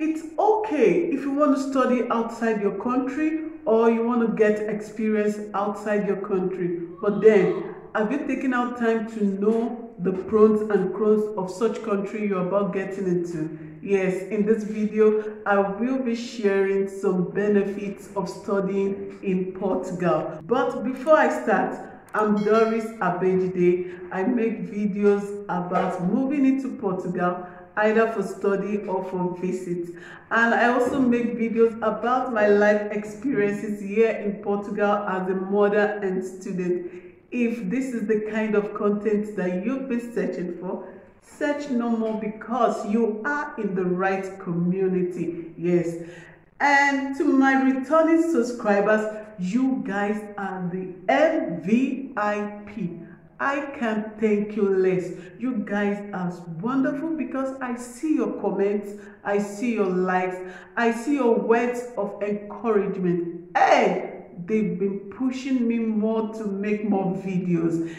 It's okay if you want to study outside your country or you want to get experience outside your country, but then have you taken out time to know the pros and cons of such country you're about getting into? Yes, in this video, I will be sharing some benefits of studying in Portugal. But before I start, I'm Doris Day. I make videos about moving into Portugal, either for study or for visit. And I also make videos about my life experiences here in Portugal as a mother and student. If this is the kind of content that you've been searching for, search no more, because you are in the right community. Yes. And to my returning subscribers, you guys are the MVIP. I can't thank you less. You guys are wonderful because I see your comments, I see your likes, I see your words of encouragement. Hey, they've been pushing me more to make more videos.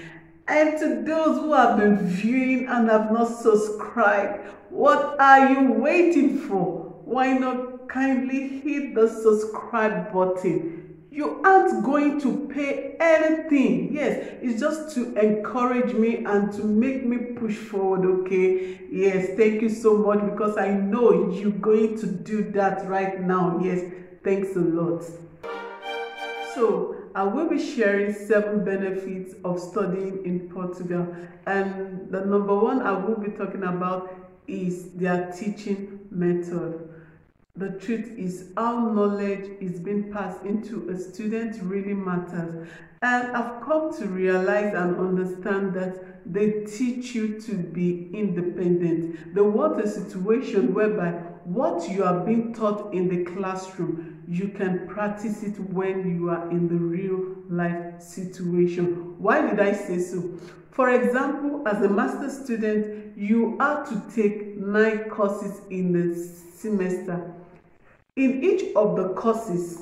And to those who have been viewing and have not subscribed, what are you waiting for? Why not kindly hit the subscribe button? You aren't going to pay anything. Yes, it's just to encourage me and to make me push forward, okay? Yes, thank you so much, because I know you're going to do that right now. Yes, thanks a lot. So, I will be sharing 7 benefits of studying in Portugal. And the number one I will be talking about is their teaching method. The truth is, how knowledge is being passed into a student really matters. And I've come to realize and understand that they teach you to be independent. They want a situation whereby what you are being taught in the classroom, you can practice it when you are in the real life situation. Why did I say so? For example, as a master's student, you have to take 9 courses in a semester. In each of the courses,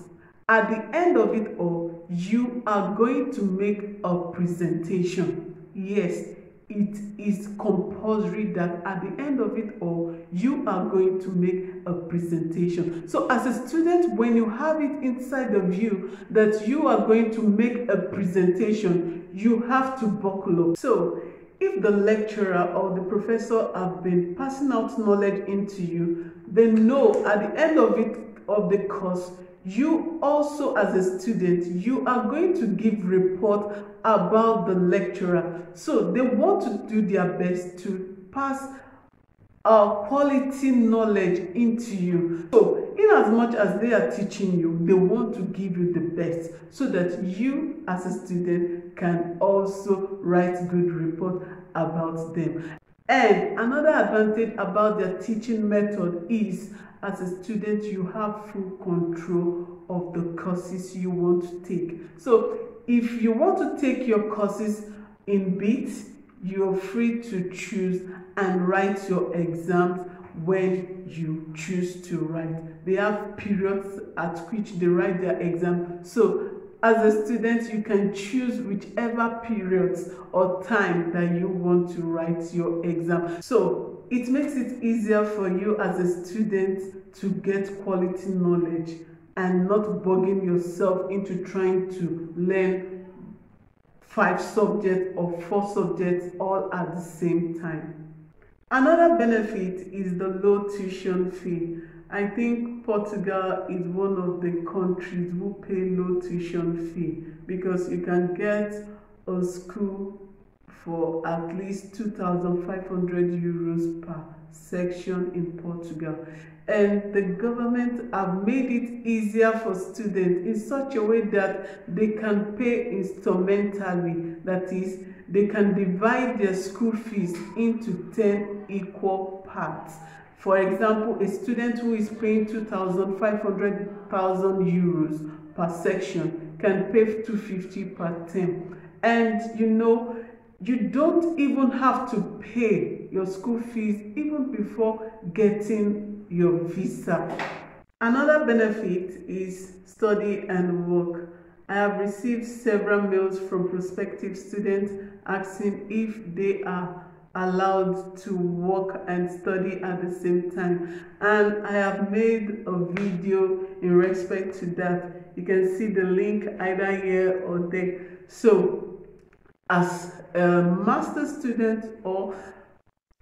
at the end of it all, you are going to make a presentation. Yes, it is compulsory that at the end of it all, you are going to make a presentation. So as a student, when you have it inside of you that you are going to make a presentation, you have to buckle up. So if the lecturer or the professor have been passing out knowledge into you, they know at the end of it, of the course, you also as a student, you are going to give report about the lecturer. So they want to do their best to pass quality knowledge into you. So in as much as they are teaching you, they want to give you the best so that you as a student can also write good report about them. And another advantage about their teaching method is, as a student, you have full control of the courses you want to take. So if you want to take your courses in bits, you're free to choose and write your exams when you choose to write. They have periods at which they write their exam. So as a student, you can choose whichever periods or time that you want to write your exam. So it makes it easier for you as a student to get quality knowledge and not bogging yourself into trying to learn 5 subjects or 4 subjects all at the same time. Another benefit is the low tuition fee. I think Portugal is one of the countries who pay low tuition fee, because you can get a school for at least 2,500 euros per section in Portugal. And the government have made it easier for students in such a way that they can pay instrumentally. That is, they can divide their school fees into 10 equal parts. For example, a student who is paying 2,500,000 euros per section can pay 250 per term. And you know, you don't even have to pay your school fees even before getting your visa. Another benefit is study and work. I have received several mails from prospective students asking if they are allowed to work and study at the same time. And I have made a video in respect to that. You can see the link either here or there. So as a master's student or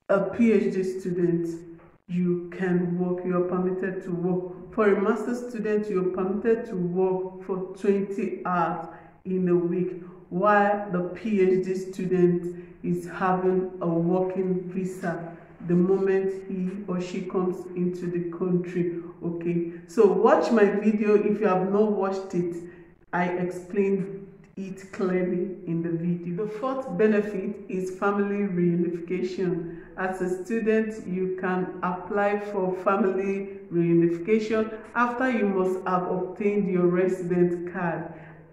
a PhD student, you can work, you are permitted to work. For a master's student, you are permitted to work for 20 hours in a week, while the PhD student is having a working visa the moment he or she comes into the country. Okay, so watch my video if you have not watched it. I explained it clearly in the video. The fourth benefit is family reunification. As a student, you can apply for family reunification after you must have obtained your resident card.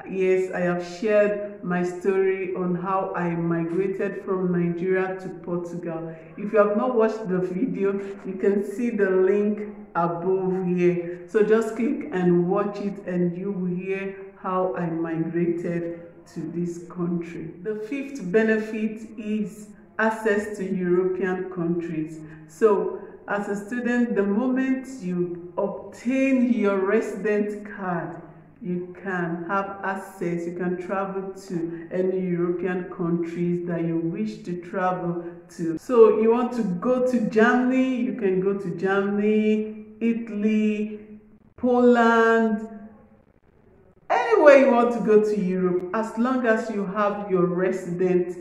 Yes, I have shared my story on how I migrated from Nigeria to Portugal. If you have not watched the video, you can see the link above here. So just click and watch it and you will hear how I migrated to this country. The fifth benefit is access to European countries. So as a student, the moment you obtain your resident card, you can have access, you can travel to any European countries that you wish to travel to. So you want to go to Germany, you can go to Germany, Italy, Poland, anywhere you want to go to Europe, as long as you have your resident.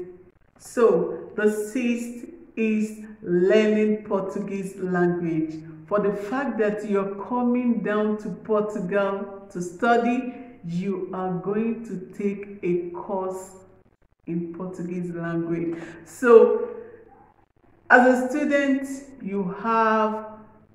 So the sixth is learning Portuguese language. For the fact that you're coming down to Portugal to study, you are going to take a course in Portuguese language. So as a student, you have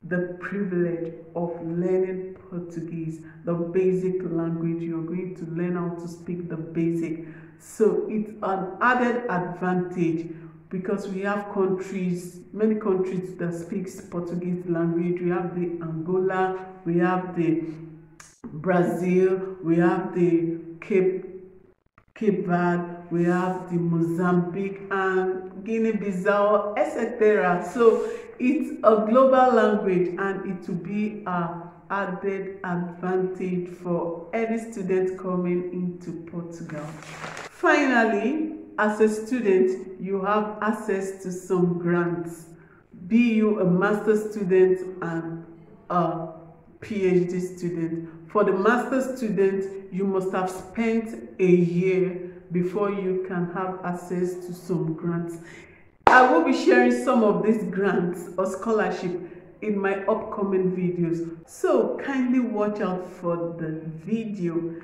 the privilege of learning Portuguese, the basic language. You're going to learn how to speak the basic. So it's an added advantage because we have countries, many countries that speaks Portuguese language. We have the Angola, we have the Brazil, we have the Cape Verde, we have the Mozambique and Guinea Bissau, etc. So it's a global language and it will be an added advantage for any student coming into Portugal. Finally, as a student, you have access to some grants, be you a master's student and a PhD student. For the master's student, you must have spent a year before you can have access to some grants. I will be sharing some of these grants or scholarship in my upcoming videos, so kindly watch out for the video.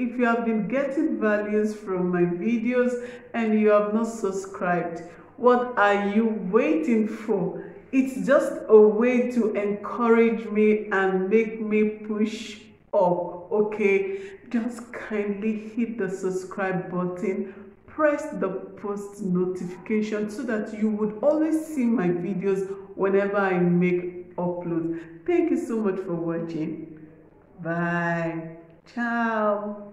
If you have been getting values from my videos and you have not subscribed, what are you waiting for? It's just a way to encourage me and make me push up, okay? Just kindly hit the subscribe button, press the post notification so that you would always see my videos whenever I make uploads. Thank you so much for watching. Bye. Ciao.